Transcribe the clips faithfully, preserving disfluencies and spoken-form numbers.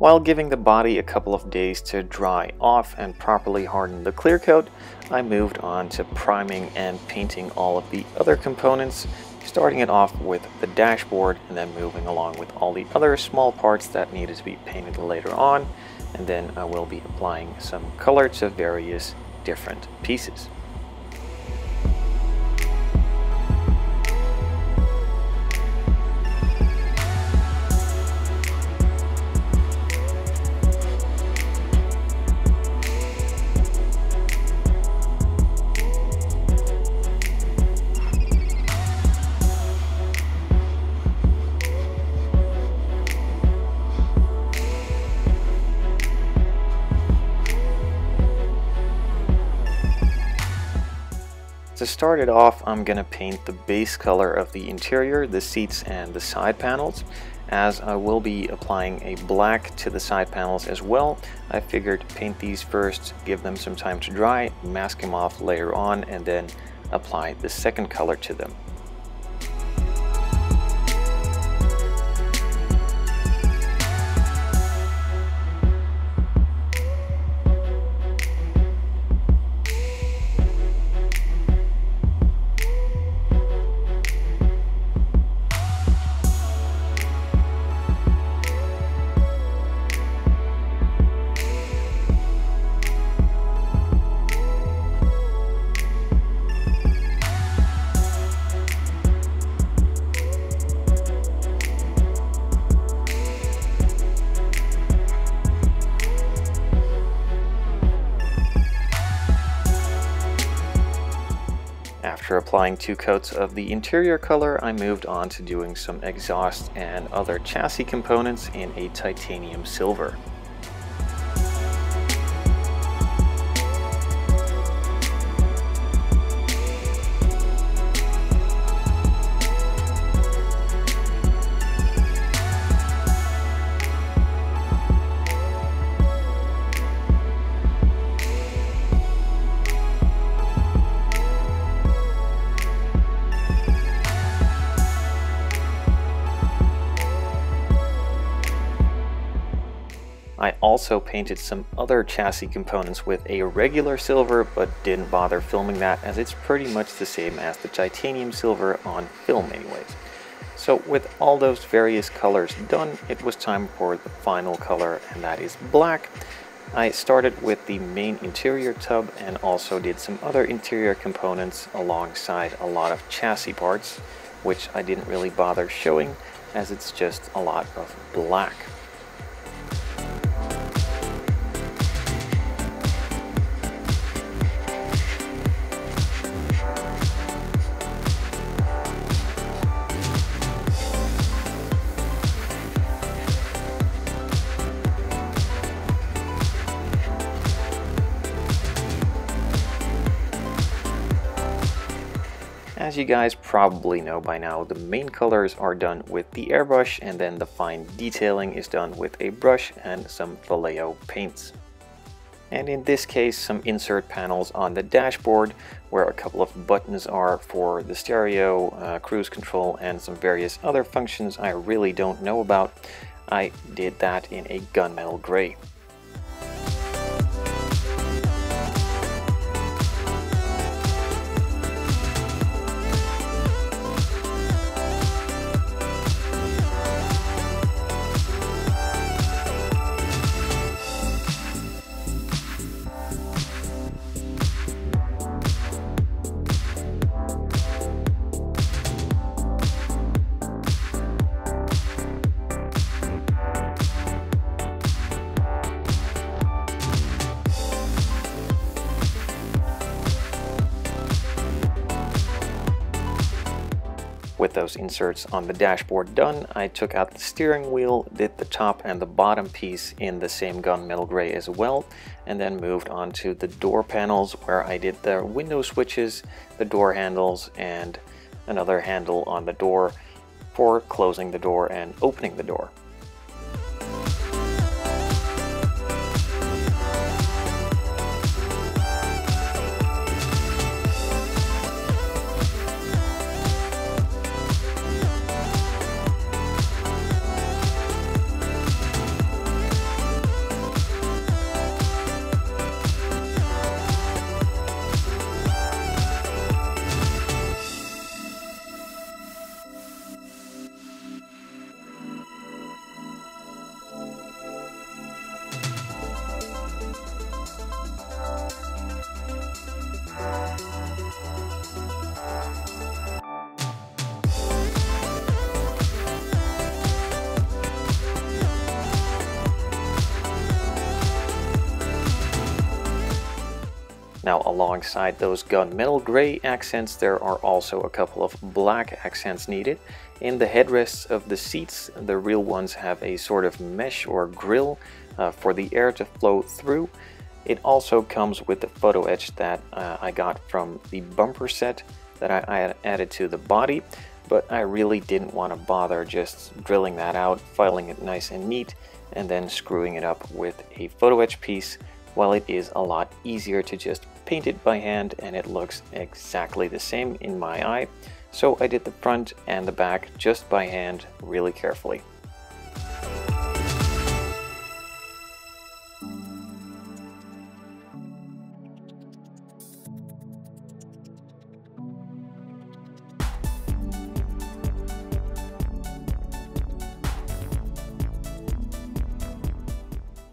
While giving the body a couple of days to dry off and properly harden the clear coat, I moved on to priming and painting all of the other components, starting it off with the dashboard and then moving along with all the other small parts that needed to be painted later on, and then I will be applying some color to various different pieces. To start it off, I'm going to paint the base color of the interior, the seats and the side panels. As I will be applying a black to the side panels as well, I figured paint these first, give them some time to dry, mask them off later on, and then apply the second color to them. After applying two coats of the interior color, I moved on to doing some exhaust and other chassis components in a titanium silver. I also painted some other chassis components with a regular silver, but didn't bother filming that as it's pretty much the same as the titanium silver on film anyways. So with all those various colors done, it was time for the final color, and that is black. I started with the main interior tub and also did some other interior components alongside a lot of chassis parts, which I didn't really bother showing as it's just a lot of black. As you guys probably know by now, the main colors are done with the airbrush, and then the fine detailing is done with a brush and some Vallejo paints. And in this case, some insert panels on the dashboard where a couple of buttons are for the stereo, uh, cruise control, and some various other functions I really don't know about. I did that in a gunmetal gray. With those inserts on the dashboard done, I took out the steering wheel, did the top and the bottom piece in the same gunmetal gray as well, and then moved on to the door panels where I did the window switches, the door handles, and another handle on the door for closing the door and opening the door. Now, alongside those gunmetal gray accents, there are also a couple of black accents needed. In the headrests of the seats, the real ones have a sort of mesh or grill uh, for the air to flow through. It also comes with the photo etch that uh, I got from the bumper set that I, I added to the body, but I really didn't want to bother just drilling that out, filing it nice and neat, and then screwing it up with a photo etch piece, while it is a lot easier to just paint it by hand and it looks exactly the same in my eye. So I did the front and the back just by hand, really carefully.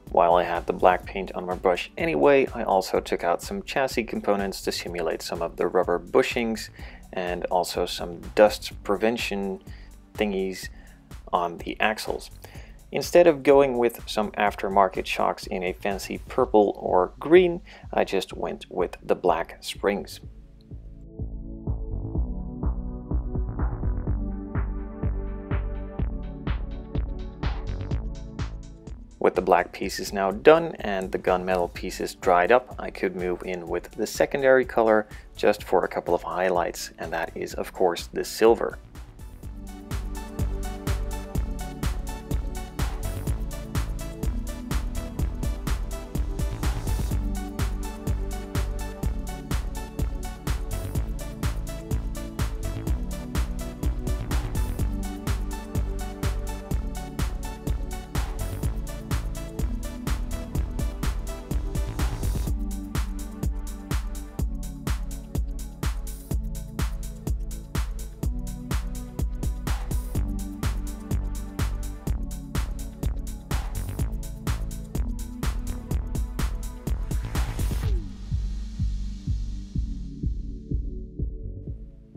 While I had the black paint on my brush anyway, I also took out some chassis components to simulate some of the rubber bushings and also some dust prevention thingies on the axles. Instead of going with some aftermarket shocks in a fancy purple or green, I just went with the black springs. With the black pieces now done and the gunmetal pieces dried up, I could move in with the secondary color just for a couple of highlights, and that is of course the silver.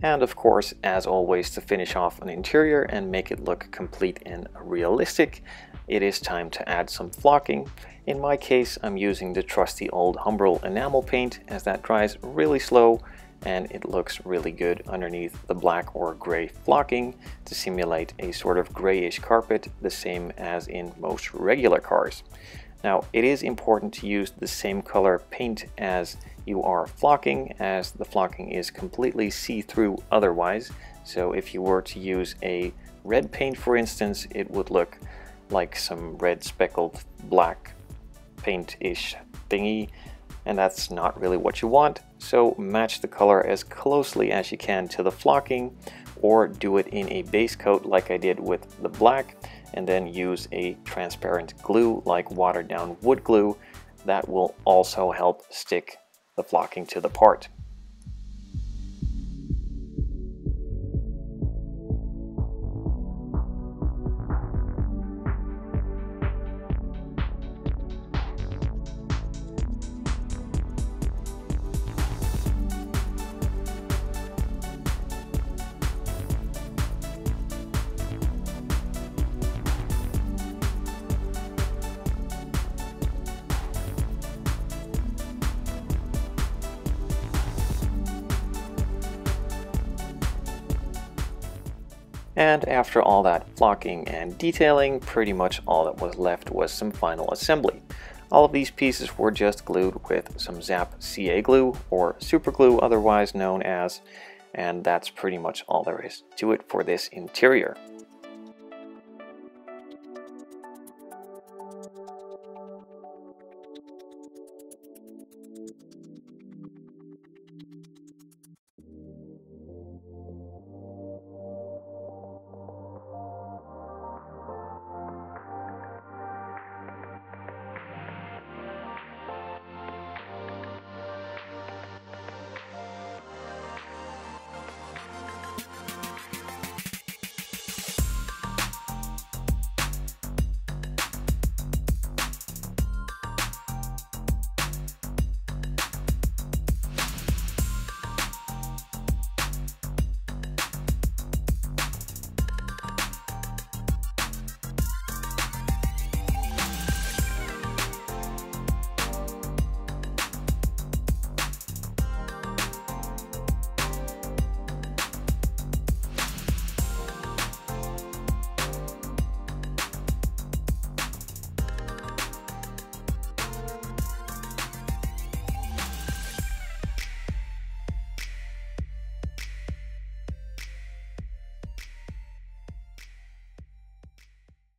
And of course, as always, to finish off an interior and make it look complete and realistic, it is time to add some flocking. In my case, I'm using the trusty old Humbrol enamel paint, as that dries really slow and it looks really good underneath the black or gray flocking to simulate a sort of grayish carpet, the same as in most regular cars. Now, it is important to use the same color paint as you are flocking, as the flocking is completely see-through otherwise. So if you were to use a red paint, for instance, it would look like some red speckled black paint-ish thingy, and that's not really what you want. So match the color as closely as you can to the flocking, or do it in a base coat like I did with the black, and then use a transparent glue like watered down wood glue. That will also help stick the flocking to the part. And after all that flocking and detailing, pretty much all that was left was some final assembly. All of these pieces were just glued with some Zap C A glue, or super glue otherwise known as, and that's pretty much all there is to it for this interior.